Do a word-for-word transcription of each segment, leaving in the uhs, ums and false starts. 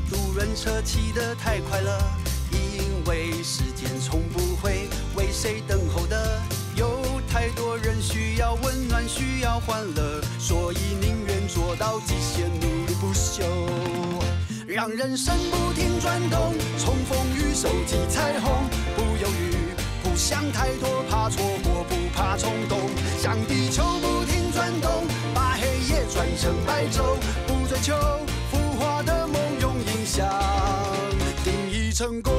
把渡人车骑得太快了，因为时间从不会为谁等候的。有太多人需要温暖，需要欢乐，所以宁愿做到极限，努力不休，让人生不停转动，从风雨收集彩虹，不犹豫，不想太多，怕错过，不怕冲动，向地球不停转动，把黑夜转成白昼，不追求浮华的梦，用影响定义成功。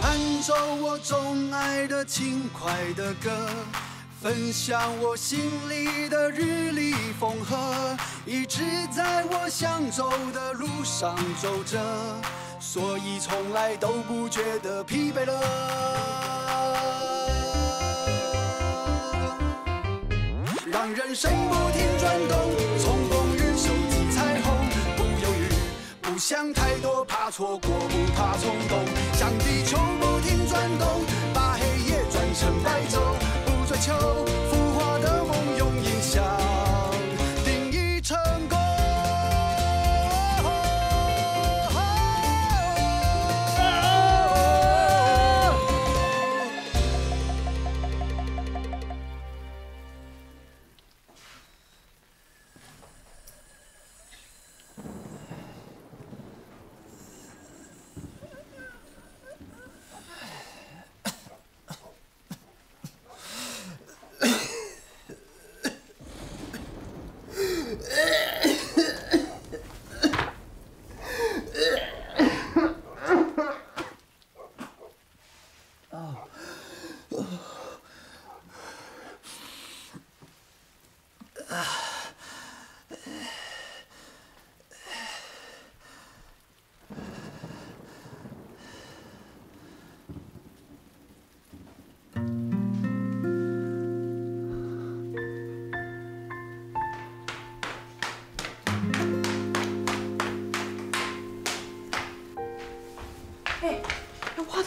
弹奏我钟爱的轻快的歌，分享我心里的日丽风和，一直在我想走的路上走着，所以从来都不觉得疲惫了。让人生不停转动，从风雨收集彩虹，不犹豫，不想太多，怕错过，不怕冲动，向地球。 把黑夜转成白昼，不追求浮华的梦，用影响定义成功。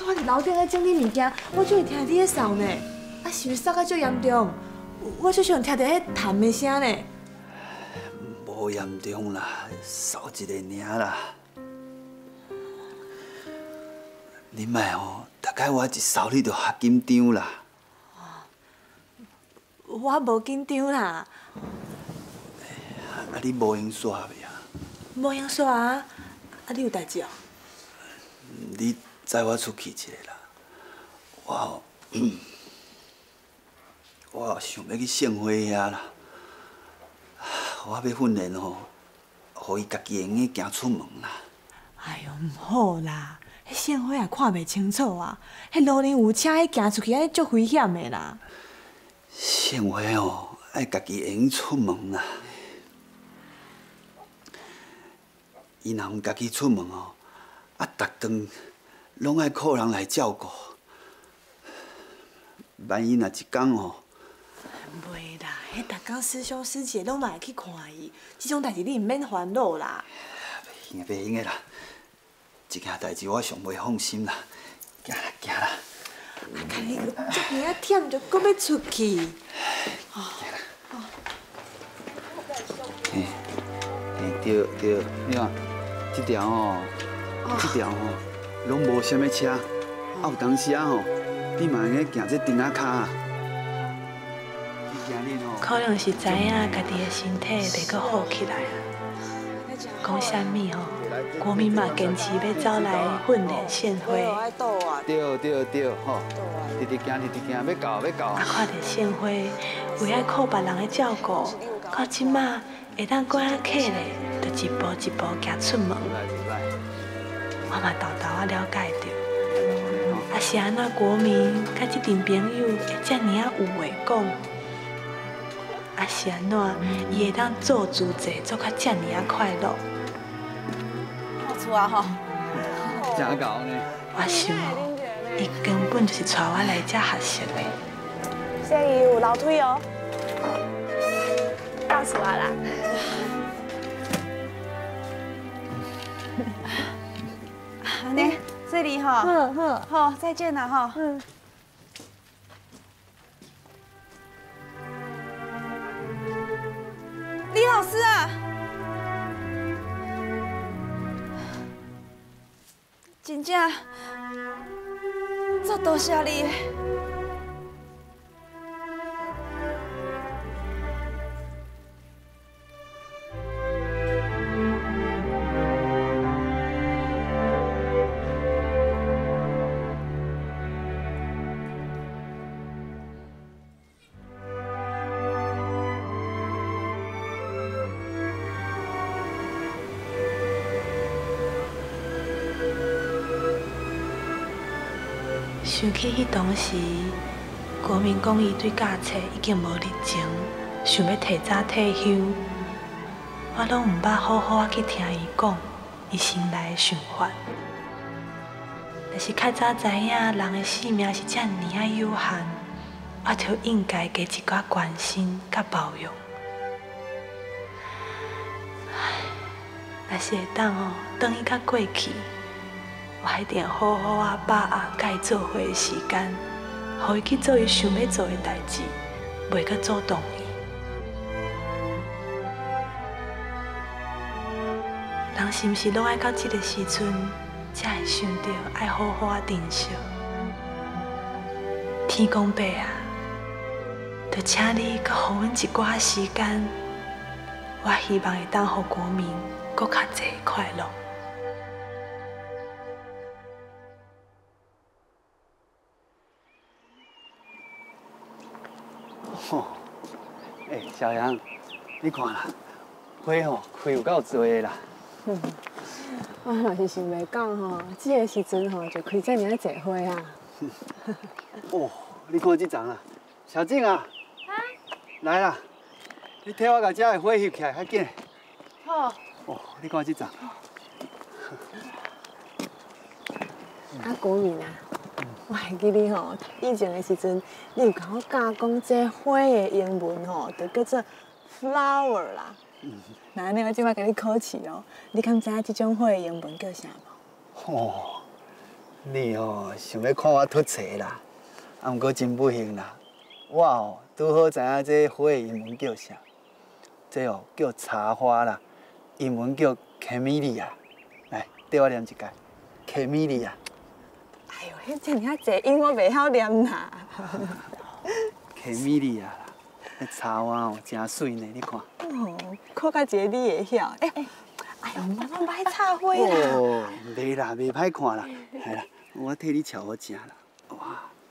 我哋老頂喺整啲物件，我最中意聽啲嘅噪呢，啊是會塞得最嚴重。我最想聽到迄痰嘅聲呢。無嚴重啦，嗽一個爾啦。你咪哦，大概我一嗽你就嚇緊張啦。我無緊張啦。啊，你無用刷未啊？無用刷啊！啊，你有代誌哦？你。 载我出去一下啦！我我想要去盛輝遐啦，我要訓練吼，互伊家己會用行出門啦。哎呦，唔好啦！迄盛輝也看袂清楚啊，迄路邊有車，迄行出去安尼足危險的啦。盛輝哦，愛家己會用出門啦。伊若唔家己出門哦，啊，逐頓。 拢爱靠人来照顾，万一若一天哦，袂啦，迄逐天师兄师姐拢嘛会去看伊，即种代志你毋免烦恼啦。袂用，袂用个啦，一件代志我上袂放心啦，行啦行啦。啊，家己足尔啊忝，就搁要出去。行啦。哦。嘿，嘿，对对，你看，这条哦，这条哦。 拢无啥物车，啊有当时啊吼，你嘛用行这顶仔脚啊。可能是知影家己的身体袂阁好起来啊。讲啥物吼？国民嘛坚持要走来训练盛輝。对对对，吼，直直行直直行，要到要到。啊，看着盛輝为爱靠别人的照顾，到即马会当搁安起咧，就一步一步行出门。 我嘛豆豆啊了解着，啊是安那國民甲即阵朋友会遮尔啊有话讲，啊是安怎伊会当做主者做甲遮尔啊快樂。好厝啊吼，真夠呢。我想哦，伊根本就是帶我來遮學習的。所以有樓梯哦。笑死我了！安尼，这里哈，好好好，再见了哈。嗯。李老师啊，真正足多谢你。 想起迄当时，国民讲伊对教册已经无热情，想要提早退休，我拢毋捌好好啊去听伊讲伊心内的想法。但是较早知影人的生命是遮尔啊有限，我就应该加一寡关心甲包容。唉，若是会当哦，当伊较过去。 我一定好好啊，把握甲伊做伙的时间，互伊去做伊想要做的代志，袂阁阻挡伊。人是毋是拢爱到即个时阵，才会想到爱好好啊珍惜？天公伯啊，就请你阁互阮一寡时间，我希望会当互国民阁较济快乐。 哎、欸，小杨，你看啦，花吼开有够多啦。嗯，我若是想袂讲吼，这个时阵吼就开这么侪花啊。哦，你看这丛啊，小静啊，啊来啦，你替我把这的花翕起来，较紧。好。哦，你看这丛。啊，国民啊。 我还记得吼，以前的时阵，你有甲我教讲，这花的英文吼，就叫做 flower 啦。那安尼，我即摆甲你考试哦，你敢知影这种花的英文叫啥无？哦，你哦，想要看我读册啦，啊，毋过真不幸啦，我哦，拄好知影这花的英文叫啥，这哦叫茶花啦，英文叫 camellia。来，对我念一解 ，camellia。 哎呦，迄真遐侪音我袂晓念啦。克米利啊，迄茶花哦，真水呢，你看。哦，看到一个你会晓。哎，哎呦，妈妈歹插花啦。哦，袂啦，袂歹看啦，系啦，我替你瞧好食啦。哇，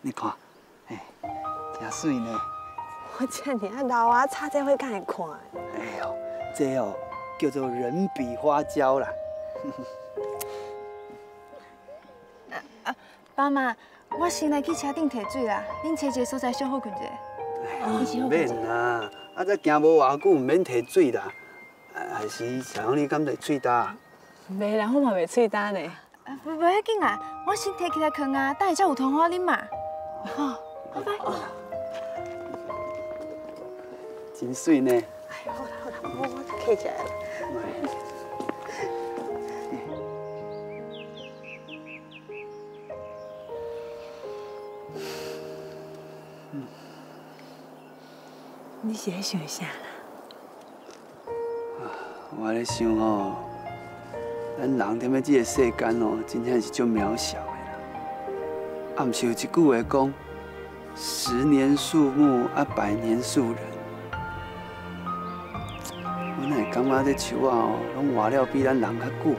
你看，哎，真水呢。我遮尔啊老啊，插这花敢会看？哎呦，这哦叫做人比花娇啦。爸妈，我先来去车顶提水啦，恁找一个所在小好睏者。哎，免啦，啊，才行无偌久，唔免提水啦。啊，是像你敢提水焦？袂啦，我嘛袂水焦嘞。啊，袂袂要紧啦，我先提起来放啊，等下才有通好啉嘛。好，拜拜。真水呢。哎，好啦好啦，我我摕起来啦。 你是咧想啥啦？我咧想吼，咱人踮咧即个世间哦，真正是足渺小的啦。啊，毋是有一句话讲：十年树木，啊百年树人。我哪会感觉这树啊哦，拢活了比咱人较久。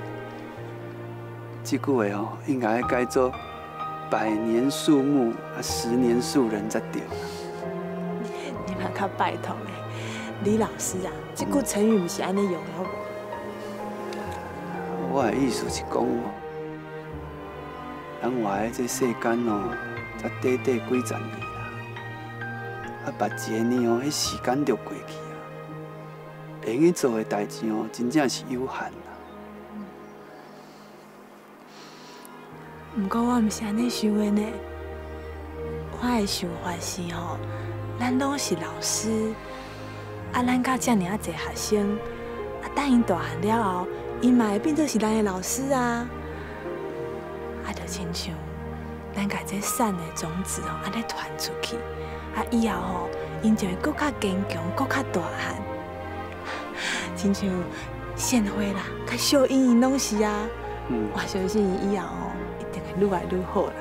即句话哦，应该改做：百年树木，啊十年树人才对。 较拜托嘞，李老师啊，这句成语不是安尼用的好无？我的意思是讲哦，咱活在这世间哦，才短短几十年啦，啊，别一年哦，迄时间就过去啊，会用做的代志哦，真正是有限啦。不过我唔是安尼想的呢，我的想法是吼。 咱拢是老师，啊，啊，咱教遮尔啊侪学生，啊，等因大汉了后，因嘛会变做是咱的老师啊。啊，就亲像咱家这善的种子哦，安尼传出去，啊，以后吼，因就会更较坚强，更较大汉。亲像献花啦，甲小英因拢是啊。嗯，我相信伊以后哦，一定会愈来愈好啦。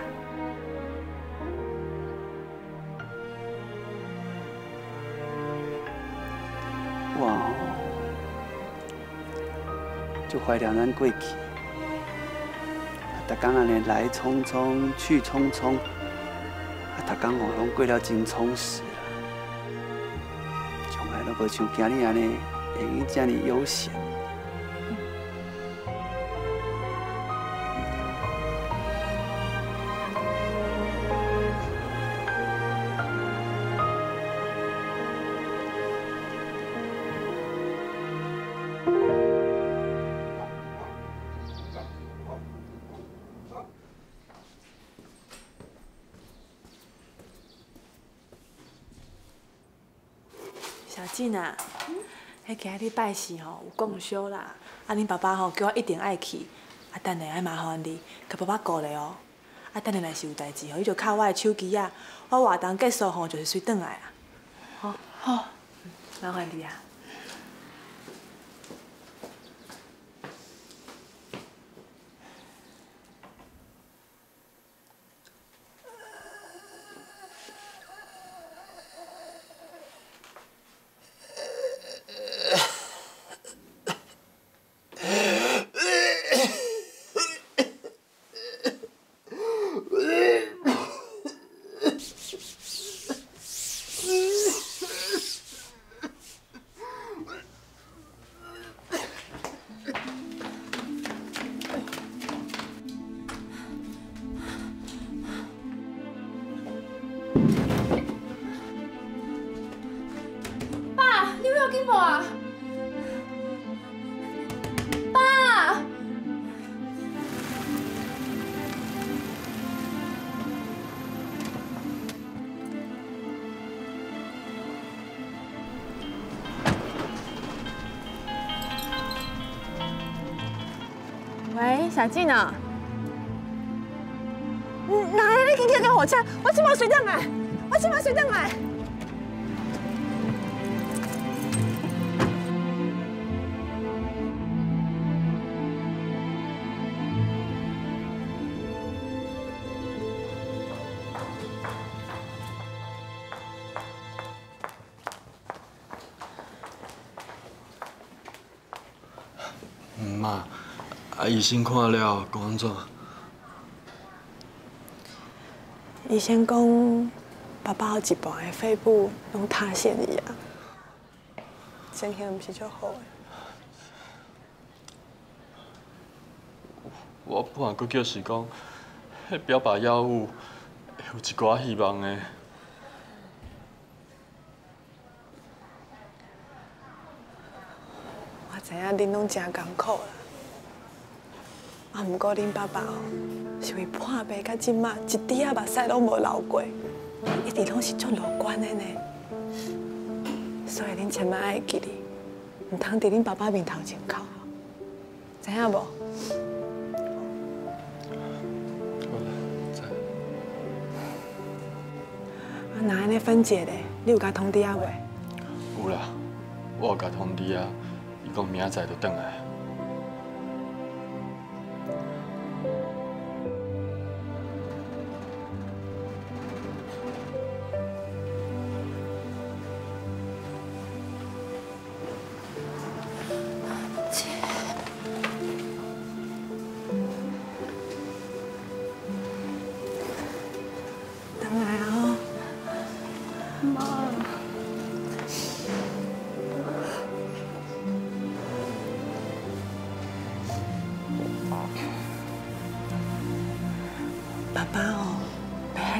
就怀念咱过去，啊，逐天安尼来匆匆去匆匆，啊，逐天哦拢过了真充实啦，从来都无像今日安尼会用这么悠闲。嗯、真啊，迄今日拜四吼有公休啦，啊恁爸爸吼叫我一定爱去，啊等下爱麻烦你，甲爸爸顾咧哦，啊等下若是有代志吼，伊就靠我的手机啊，我活动结束吼就是随转来啊，好，好，麻烦你啊。小静啊，哪来你今天跟我讲？我今晚水蛋来，我今晚水蛋来。妈。 啊！医生看了，讲安怎？医生讲，爸爸有一半的肺部拢塌陷去啊，身体唔是足好诶。我本来佫叫是讲，迄标靶药物有一寡希望诶。我知影恁拢真艰苦啦。 啊，不过恁爸爸哦，是为破病到即马，一滴啊目屎拢无流过，一直拢是足乐观的呢。所以恁千万爱记哩，唔通伫恁爸爸面头前哭，知影无？知。啊，那安尼分解嘞，你有甲通知啊未？有啦，我有甲通知啊，伊讲明仔载就转来。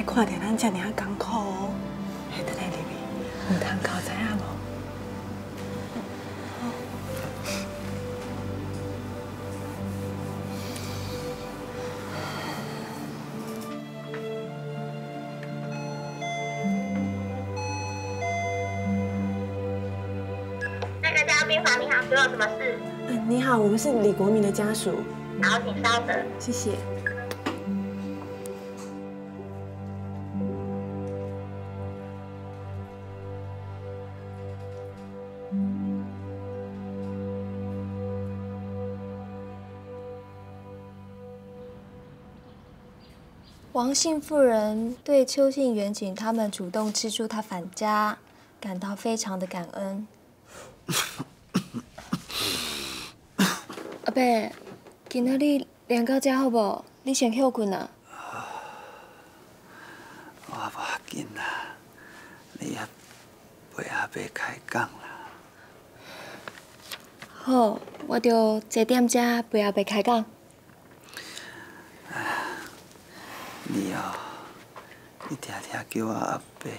看到咱这尔艰苦哦，下得来入去，唔通搞知影无？民法你好，有什么事？嗯，你好，我们是李国民的家属。好，请稍等。谢谢。王姓妇人对邱姓远景他们主动资助她返家，感到非常的感恩。 阿伯，今仔日连到遮好无？你先休困啊。我无要紧啦，你也袂阿伯开讲啦。好，我着坐踮遮袂阿伯开讲。你哦，你常常叫我阿伯，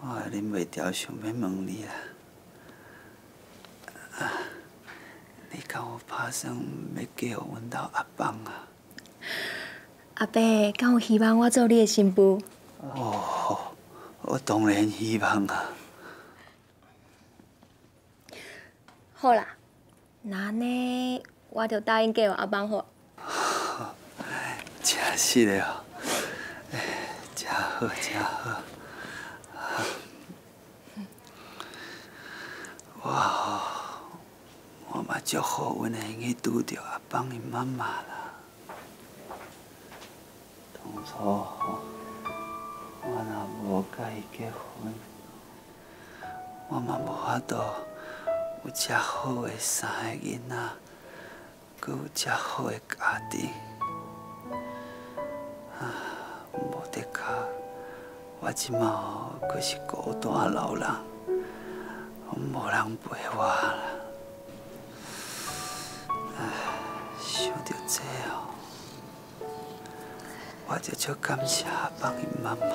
我忍袂住想要问你啦。 啊！你甲我拍算要嫁互阮家阿邦啊？阿伯，敢有希望我做你的新妇？哦，我当然希望啊。好啦，那呢，我就答应嫁互阿邦好。真是的哦，真好，真好。哇！ 我嘛足好运，会去拄着阿邦因妈妈啦。当初吼，我若无甲伊结婚，我嘛无法度有遮好诶三个囡仔，搁有遮好诶家庭。啊，无得靠，我即满吼阁是孤单老人，无人陪我啦。 想到这哦，我就足感谢阿邦因妈妈的。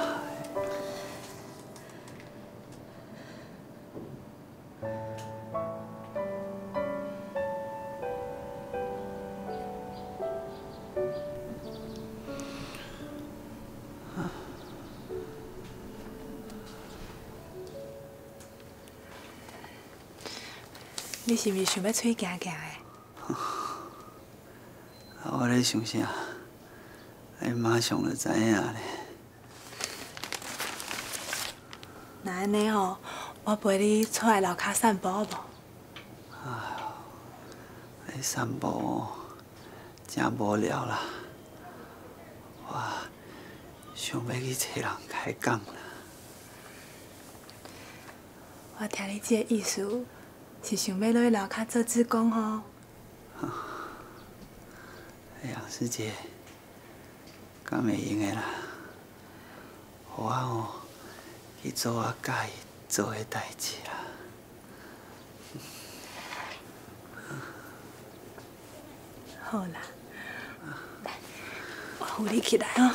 你是毋是想要出去行行的？我咧想啥？哎，马上就知影咧。那安尼哦，我陪你出来楼骹散步好无？啊，来散步真无聊啦。我想要去找人开讲啦。我听你这个意思，是想要落去楼骹做志工哦。啊 杨师姐，敢袂用的啦，互我哦去做我喜欢做的代志啦。好啦，来，我扶你起来哦。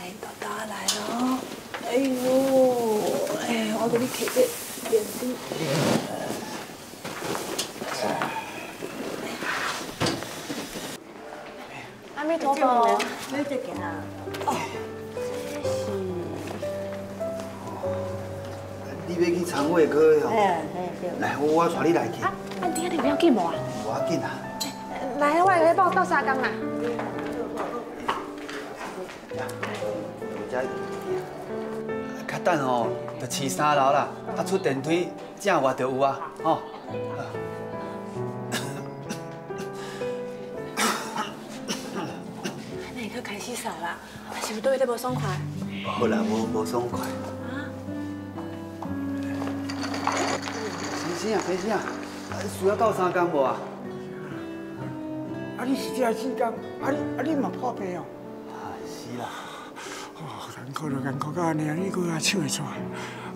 来，豆豆来咯。哎呦，哎，我给你摕这点滴。 你做咩？你做件啊？哦，是。你要去肠胃科哦？哎，对对。来，我我带你来去。啊，安弟，你不要紧无啊？无要紧啊。来，我来帮我倒沙缸啦。较等哦，着饲三楼啦，啊出电梯正外就有啊，吼。 洗手啦，是不是对你无爽快？无啦，无无爽快。啊！先生啊，先生啊，需要到三工无啊？啊，你是才四工，啊你啊你嘛破病哦。啊，是啦。哦，艰苦就艰苦到安尼啊，你搁还笑会出来？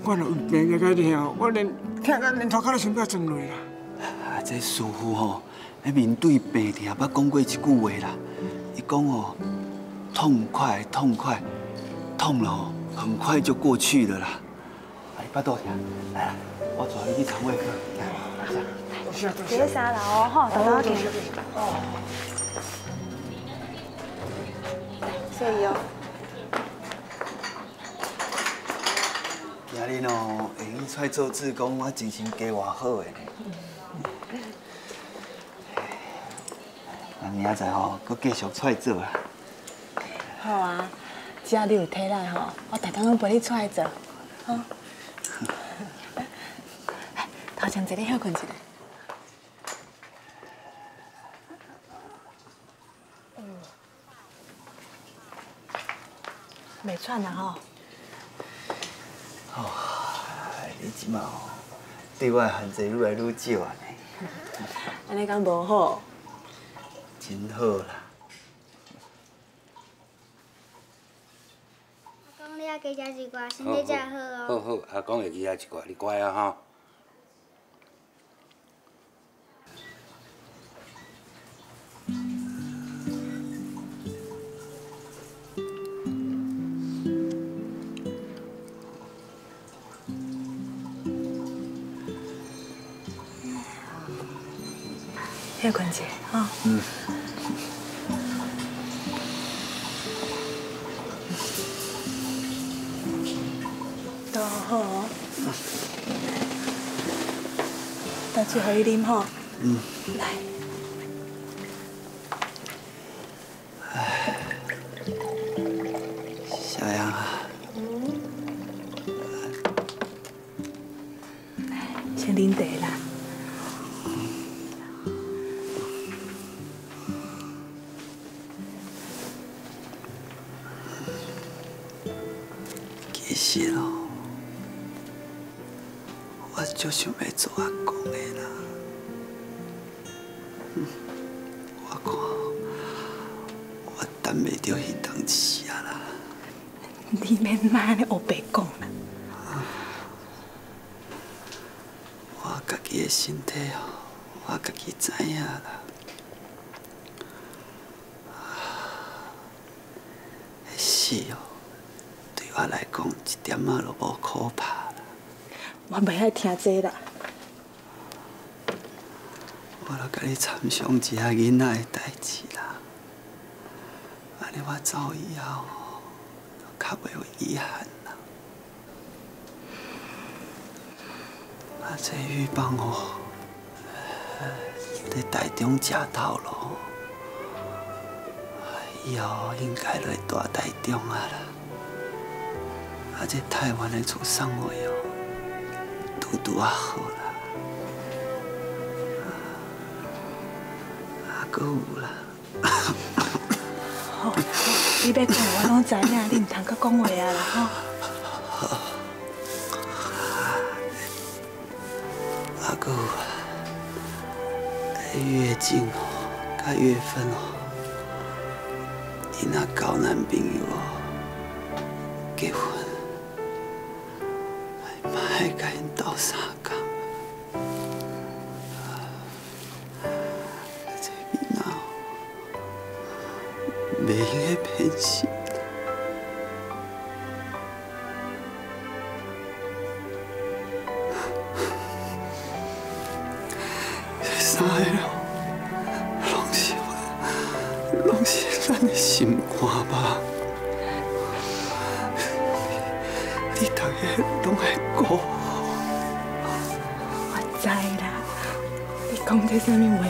我若有病个个了，我连听个连头壳都想要撞落啦。啊，这师傅吼，咧面对病痛，捌讲过一句话啦，伊讲哦。 痛快，痛快，痛了，很快就过去了啦。哎，巴肚疼，来啦，我带你去肠胃科。来，来，三楼哦，吼，大家见。哦。所以哦，今日哦，会用出来做志工，我精神加偌好诶咧。啊，明仔载吼，佫继续出来做啊。好啊，只要你有体力吼，我逐天拢陪你出来做，吼。头前坐咧休困一下。 袂喘啦吼！哦，你即马哦，对我限制愈来愈少啊呢。安尼讲无好？真好啦。阿公，你也加食一寡，身体才好哦。好好，阿公会加食一寡，你乖啊吼。休困一下啊！嗯。都好哦。倒水给伊啉吼。嗯。来。哎。小杨啊。嗯。先啉茶啦。 是咯，我就想要做阿公的啦。我看我等袂到迄当时啊啦。你免安尼黑白讲啦。我家己的身体哦，我家己知影啦。是哦。 我来讲一点仔都无可怕啦。我袂爱听这啦。我著甲你参详一下囡仔的代志啦。安尼我走以后，就较袂有遗憾啦。啊，这预防哦，伫台中食头路，以后应该就会住台中啊啦。 啊！这台湾的厝送我哦，拄拄啊好啦，啊，搁有啦。好，你要讲我拢知影，你唔通搁讲话啊啦吼。啊，搁有啊，月经哦，甲月份哦，伊那交男朋友哦，结婚。 爱甲因斗相共，这囡仔袂用个偏心。三个拢是阮，拢是咱的心肝吧。 你大家拢爱讲，我知啦。你讲这啥物话？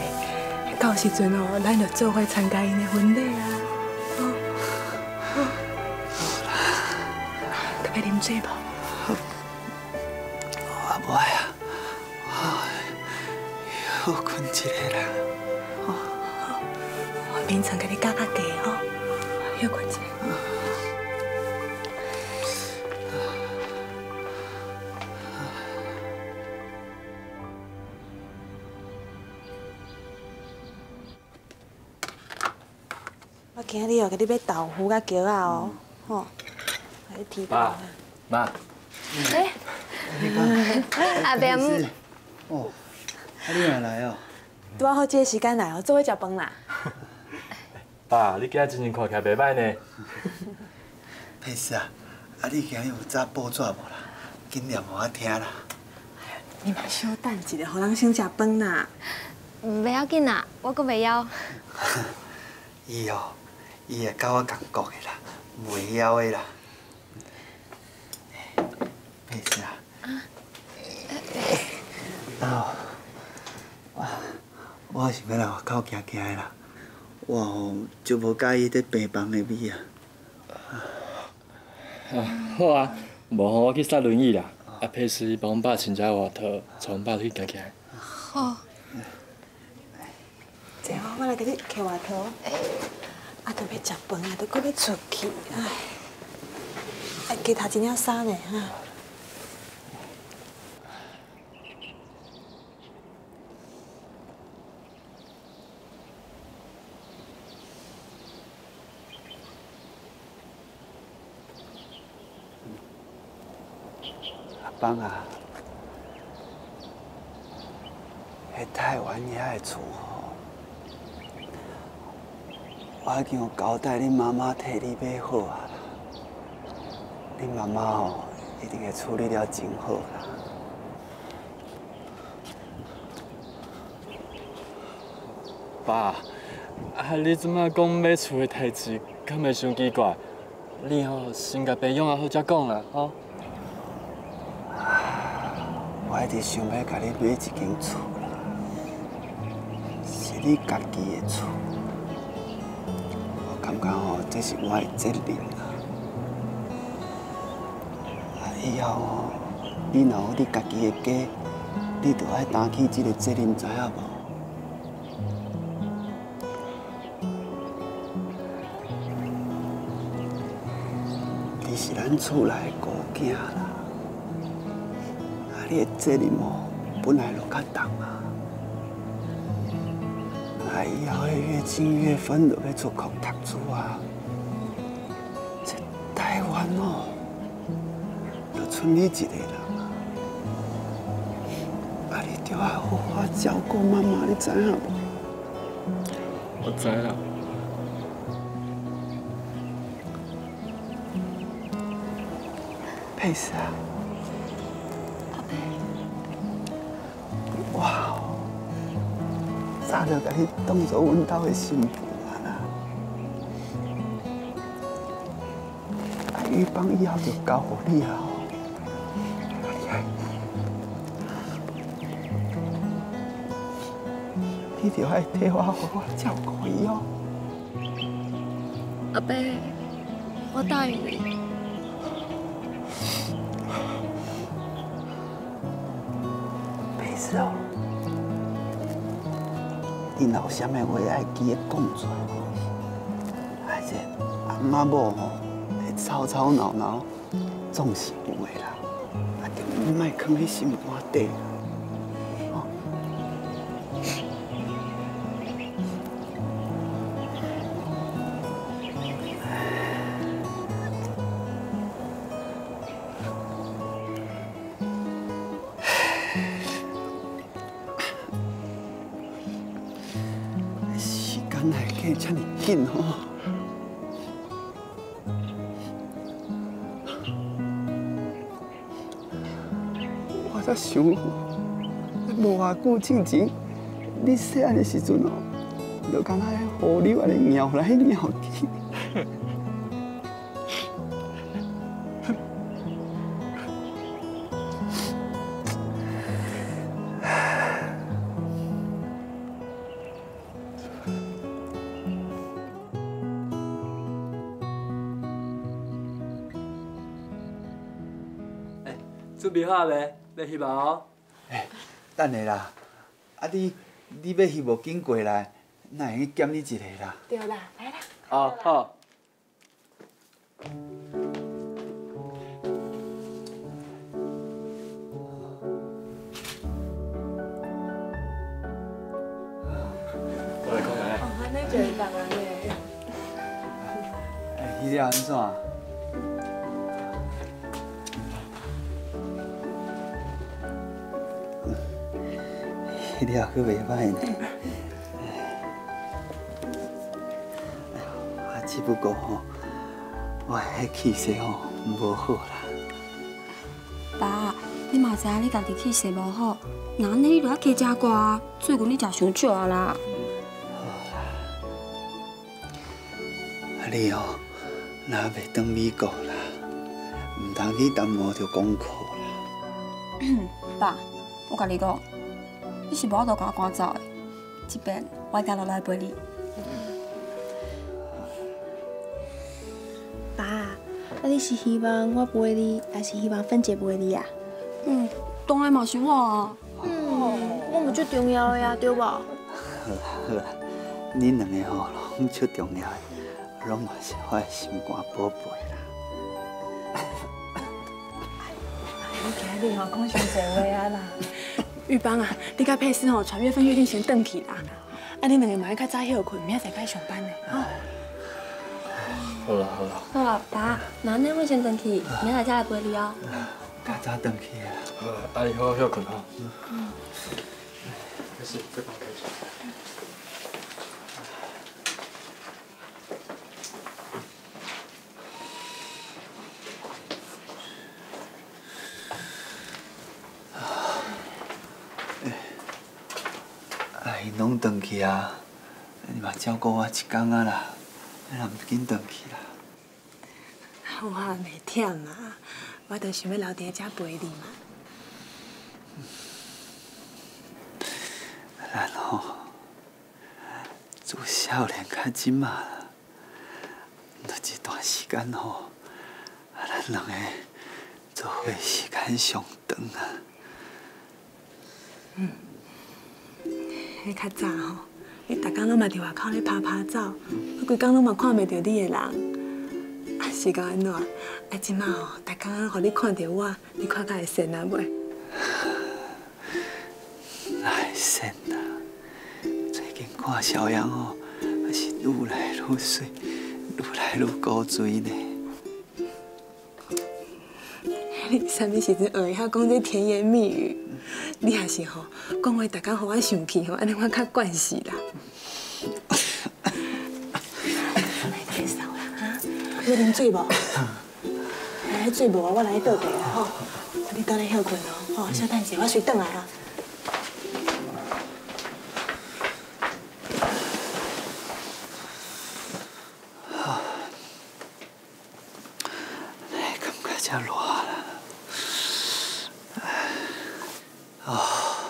到时阵哦，咱就做伙参加因的婚礼啊！哦，好啦，要饮水无？我无爱啊，我休困一下啦。好，我眠床给你加加低哦，休困一下。 今日哦，给你买豆腐甲茄啊哦，吼，来提供啊。妈，哎，阿伯母，哦，啊你也来哦，拄好这个时间来哦，做伙食饭啦。爸，你今仔真正看起来袂歹呢。佩斯啊，啊你今日有早报纸无啦？紧念互我听啦。你嘛稍等一下，互人先食饭啦。袂要紧啦，我阁袂枵。伊哦。 伊会甲我共国的啦，袂晓的啦。 페이스야. 아, 와,我是要来外口行行啦。我吼就无介意这病房的味啊。好啊，无吼我去塞轮椅啦。啊，佩斯帮阮爸穿只外套，从阮爸去行行。好。这下我来给你摕外套。啊，都要食饭啊，都搁要出去，唉。 给他今天杀呢啊！阿邦啊，迄台湾遐的厝吼，我已经有交代恁妈妈替你买好啊。 你妈妈哦，一定会处理了真好啦。爸，啊，你即摆讲买厝的代志，敢袂伤奇怪？你吼、哦、先甲爸用啊好才讲啦，吼、哦。我一直想要甲你买一间厝啦，是你家己的厝。我感觉吼、哦，这是我的责任。 以后哦，你若有你家己的家，你就爱担起这个责任，知影无？你是咱厝内的孤囝啦，啊，你的责任哦，本来就较重啊。啊，以后的月经月份就要出国读书啊，这台湾哦。 剩你一个人啊！啊，你就要好好照顾妈妈，你知影无？我知啦。佩斯啊，阿伯，哇！早就把你当作阮家的媳妇啊！啊，玉芳以后就交互你啊！ 你就爱替我好好照顾伊哦，阿伯，我答应你。佩斯哦，你若有啥物话爱记得讲出来，而且阿妈某吼会吵吵闹闹，总是有的啦，啊，就莫放喺心肝底。 无偌久之前，你细汉的时阵哦，就敢那河流安尼绕来绕去。哎，准备好未？要翕无？ 等下啦，啊你你要翕无紧过来，哪会去减你一个啦？对啦，来啦。哦好。过来过来。哦，安尼就是当然嘞。哎，伊了安怎？ 你也去袂歹呢，啊，只不过吼，我迄气色吼无好啦。爸，你嘛知影你家己气色无好，那安尼你就要加食瓜啊，最近你食伤少啊啦。啊，你哦，若袂返美国啦，唔通去耽误着功课啦。爸，我甲你讲，你是无度甲我赶走的，即边我一定留来陪你。爸，啊你是希望我陪你，还是希望芬姐陪你啊？嗯，当然嘛是我啊。嗯，我们最重要的呀，对无？好好啦，恁两个吼，拢最重要的，拢嘛是我的心肝宝贝。 你吼讲伤侪话啊啦，玉芳啊，你甲佩斯吼传月份约定先转去啦，啊你两个嘛要较早休困，明仔载该上班嘞。好啦好啦。好啦，爸，那恁我先转去，明仔载来陪你哦。较早转去啊。好，阿姨好好休困吼。嗯。没事，别怕，没事。 拢回去啊！你嘛照顾我一天啊啦，咱也毋紧回去啦。我袂忝啊，我著想要留伫遮陪你嘛。咱吼、哦，自少年到即嘛，著一段时间吼、哦，啊，咱两个做伙时间上长啊。嗯。 迄较早吼，你逐天拢嘛伫外口咧拍拍走，我规天拢嘛看袂到你个人。啊是到安怎？啊即摆吼，逐天互你看到我，你看甲会神啊袂？来神啊！最近看小杨吼，也是愈来愈水，愈来愈古锥呢。你啥物时阵学会晓讲这甜言蜜语？ 你也是吼，讲话大家互我生气吼，安尼我较惯势啦。来介绍啦哈，要啉水无？来水无，我来倒茶啦吼。你等下歇困哦，吼，稍等者，我随转来啊。啊，哎，感觉真热啦。 啊！哎呀，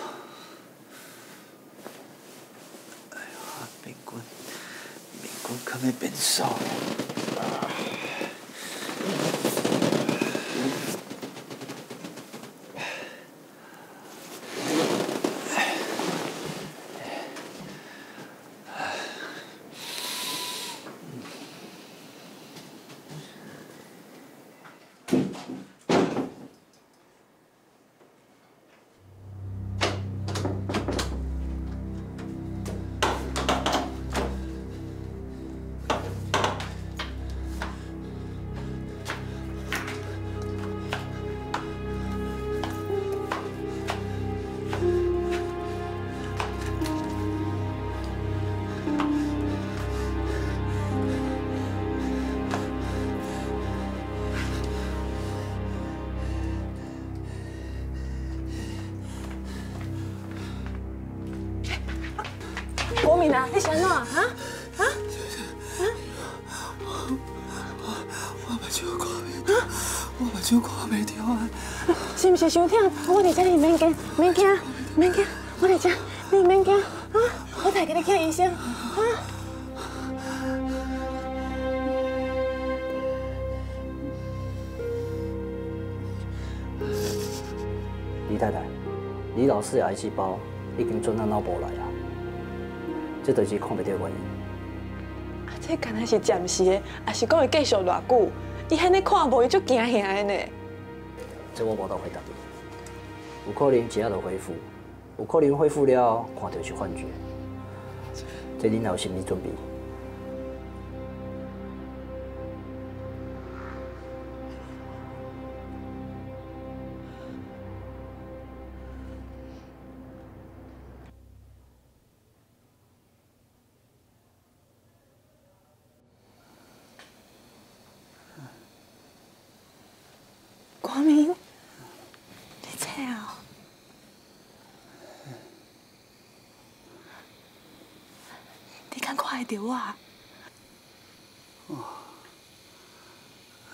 面筋，面筋可能变少。你想哪啊？啊啊！我我目睭看袂到，我目睭看袂到啊！是毋是伤痛？我伫遮，你免惊，免惊，免惊！我伫遮，你免惊啊！我带给你看医生啊！李太太，李老师的癌细胞已经转到脑部来了。 这就是看袂到原因。啊，这敢若是暂时的，还是讲会继续偌久？伊安尼看无，伊足惊吓的呢。这我无法回答你。有可能一下就恢复，有可能恢复了看到是幻觉。这你若有心理准备。对啊，哦，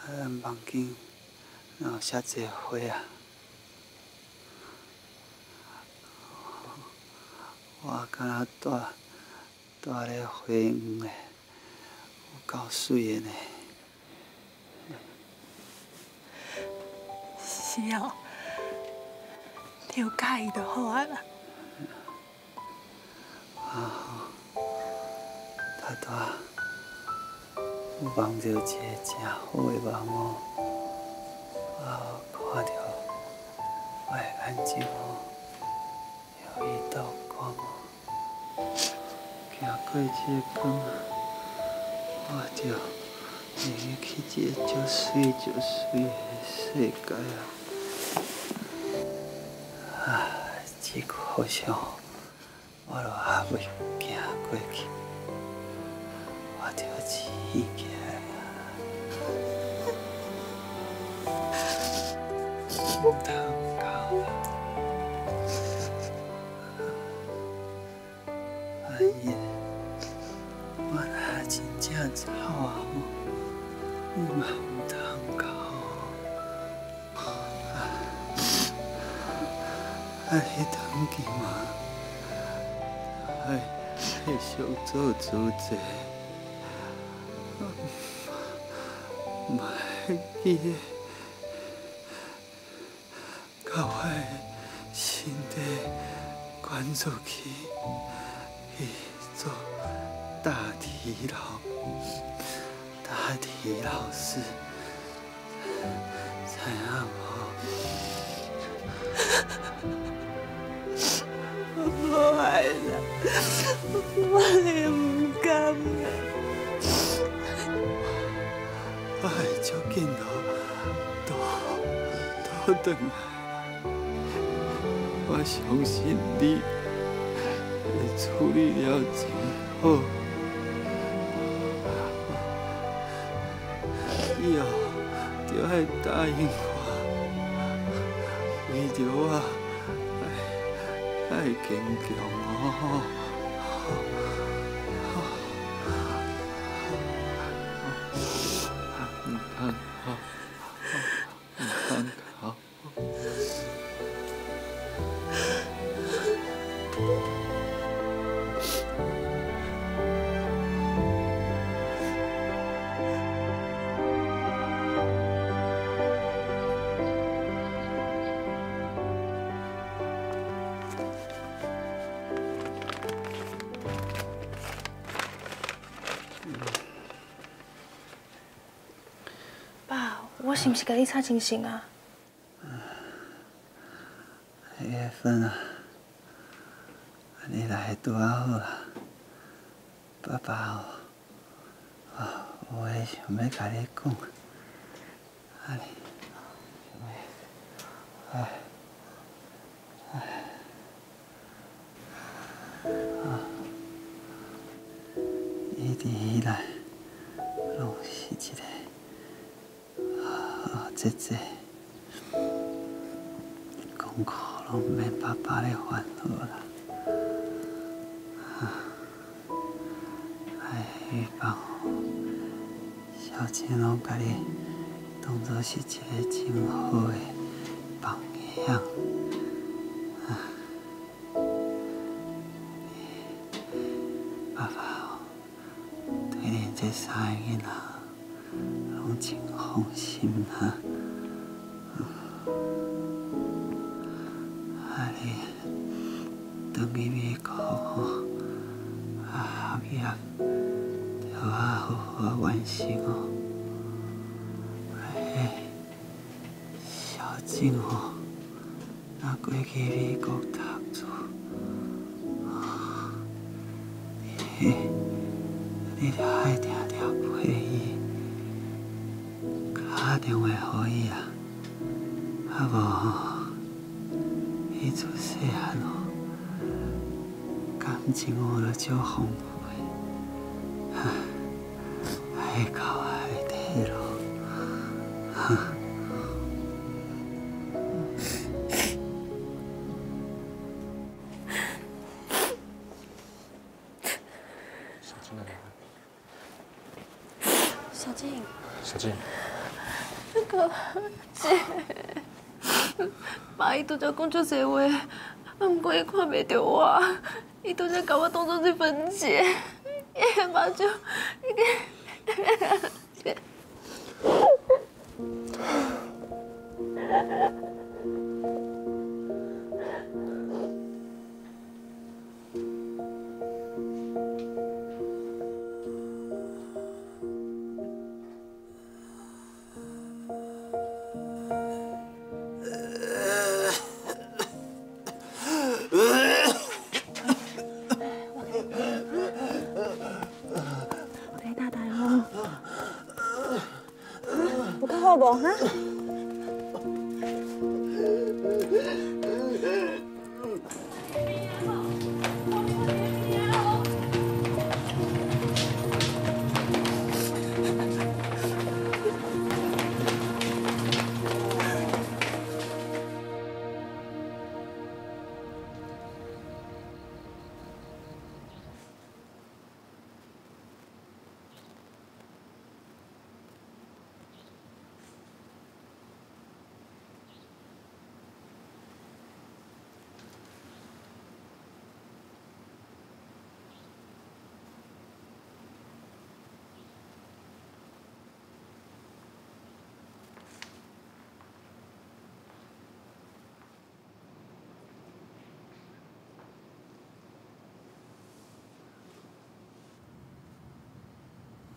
咱房间哪有遐济花啊？我敢若带带咧花园诶，有够水诶呢。是哦，你有介意就好啊啦。啊，大大，我梦着一个真好诶梦哦，我看着我诶眼睛哦，有伊道光哦。 行过这光，我就会去一个足水足水的世界啊！啊，这句好像我都还未行过去，我就起起来啊！ 好啊，我嘛唔通搞，啊，迄当今嘛，哎，继续做主者，唔系记咧，甲我诶身体关注去去做大体劳。 大体老师，怎样无？无爱啦，我也唔甘啦。我会照见到，倒倒转来。我相信你会处理了真好。 以后就要答应我，为着我爱爱坚强哦！唔通哭，唔通哭！是毋是甲你吵精神啊？月份啊，你来拄仔好啊。爸爸哦，啊，有话想要甲你讲。啊，哎，哎，啊，一直以来拢是一个。 姐姐，功课拢免爸爸咧烦恼啦，啊，哎，希望小青拢甲你当作是一个真好诶榜样，啊，爸爸哦，对恁这三个囡仔拢真放心啦。 等你美国哦，啊，后下要好好完成哦。哎，小静哦，若过去美国读书，啊，你你着爱定定陪伊，打电话给伊啊，啊无，伊自细汉哦。 感情有了少丰富的，哈，爱哭爱啼咯，哈。小静在哪？小静。小静。那个姐，爸伊拄则讲足侪话，啊，不过伊看袂着我。你都在搞我动作最分解，一眼把就一个。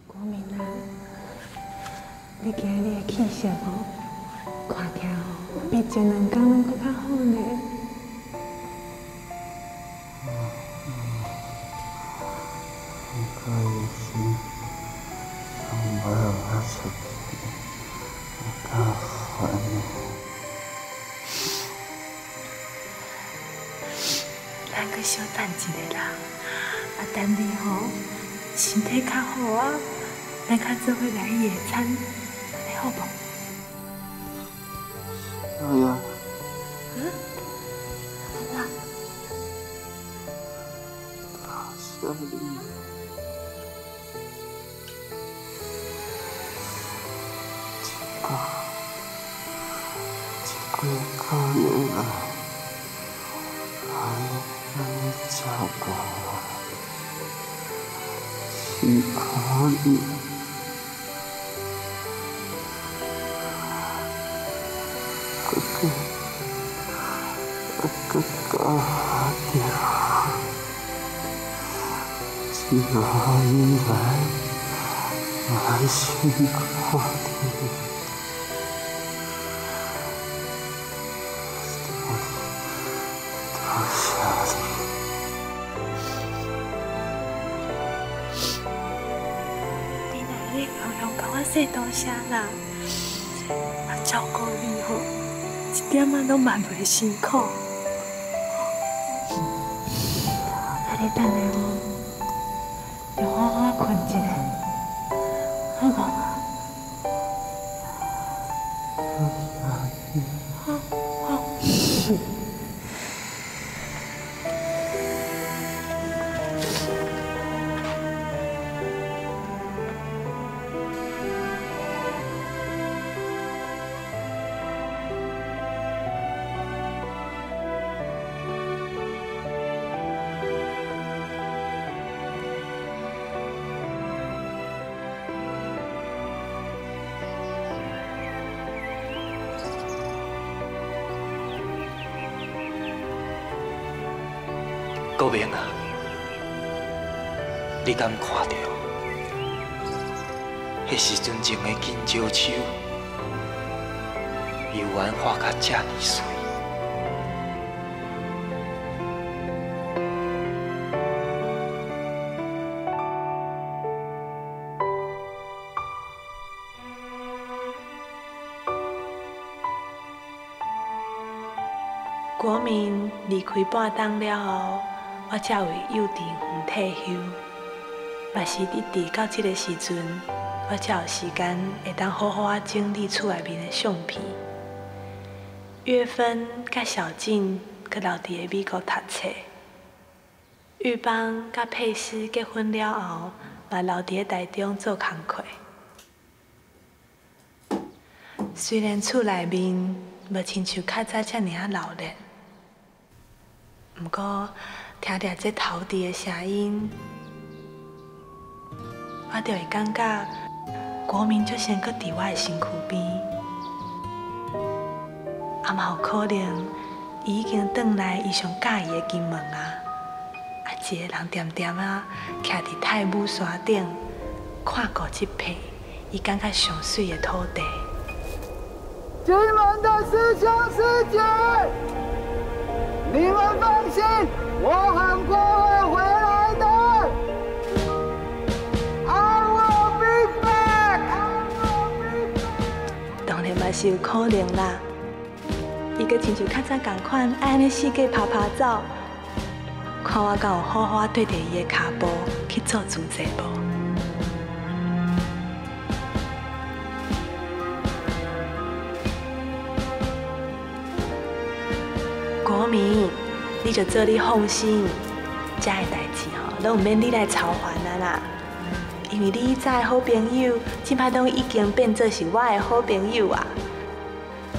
国民啊，你今日的气色哦，看起来哦，比前两天拢搁较好呢。我开心，我没有发生，我较烦呢。咱去小等一下啦，啊，等你哦，身体较好啊。 咱较做伙来野餐，你好不？哎呀！嗯？好啦。啊，小丽。一个，一个可怜啊，还让你照顾我，辛苦你。 你来，我来辛苦你，多多谢你。你哪日有用甲我说多谢啦？我照顾你吼，一点仔拢嘛袂辛苦。啊，你等下我。 困一下，好不？好，好。国明啊，你敢看到？迄时阵情的金蕉手，犹原化甲遮尼水。国明离开半冬了后。 我才为幼稚园退休，嘛是一直到这个时阵，我才有时间会当好好啊整理厝内面的相片。月芬甲小静阁留伫个美国读册，玉邦甲佩斯结婚了后，嘛留伫个台中做工课。虽然厝内面无亲像较早遮尔啊热闹，毋过。听着这陶笛的声音，我就会感觉国民就先搁伫我的身躯边，也嘛有可能伊已经转来伊上喜欢的金门啊，啊一个人点点啊，徛伫太武山顶，看过这片伊感觉上水的土地。金门的师兄师姐，你们放心，我很快会回来的。 是有可能啦，伊阁亲像较早同款，爱安尼四界爬爬走，看我敢有好好对着伊的脚步去做主宰无？国民，你就做你放心，遮个代志吼，拢唔免你来操烦啦啦。 因为你早的好朋友，即摆拢已经变做是我的好朋友啊！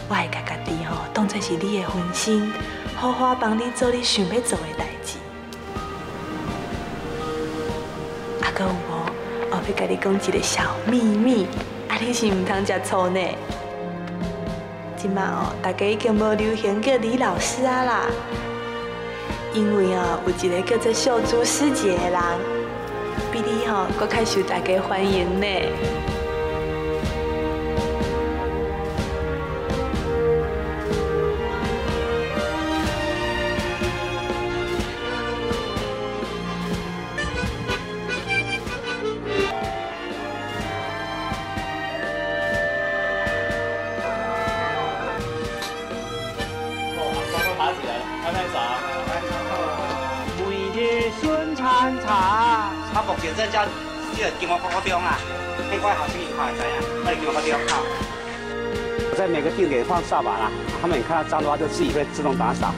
我会甲家己吼当作是你的分身，好好帮你做你想要做的代志。啊，阁有哦，我要甲你讲一个小秘密，啊，你是唔通食醋呢？即摆哦，大家已经无流行叫李老师啊啦，因为哦有一个叫做秀珠师姐的人。 比你吼，搁较受大家欢迎呢。哦，刚刚爬起来，拍拍手，拍拍手。每日顺餐茶。 我目前在教这个金门国中啊，那块好像你看会知啊，那金门国中啊。我在每个定点放扫把啦，他们看到脏的话就自己会自动打扫。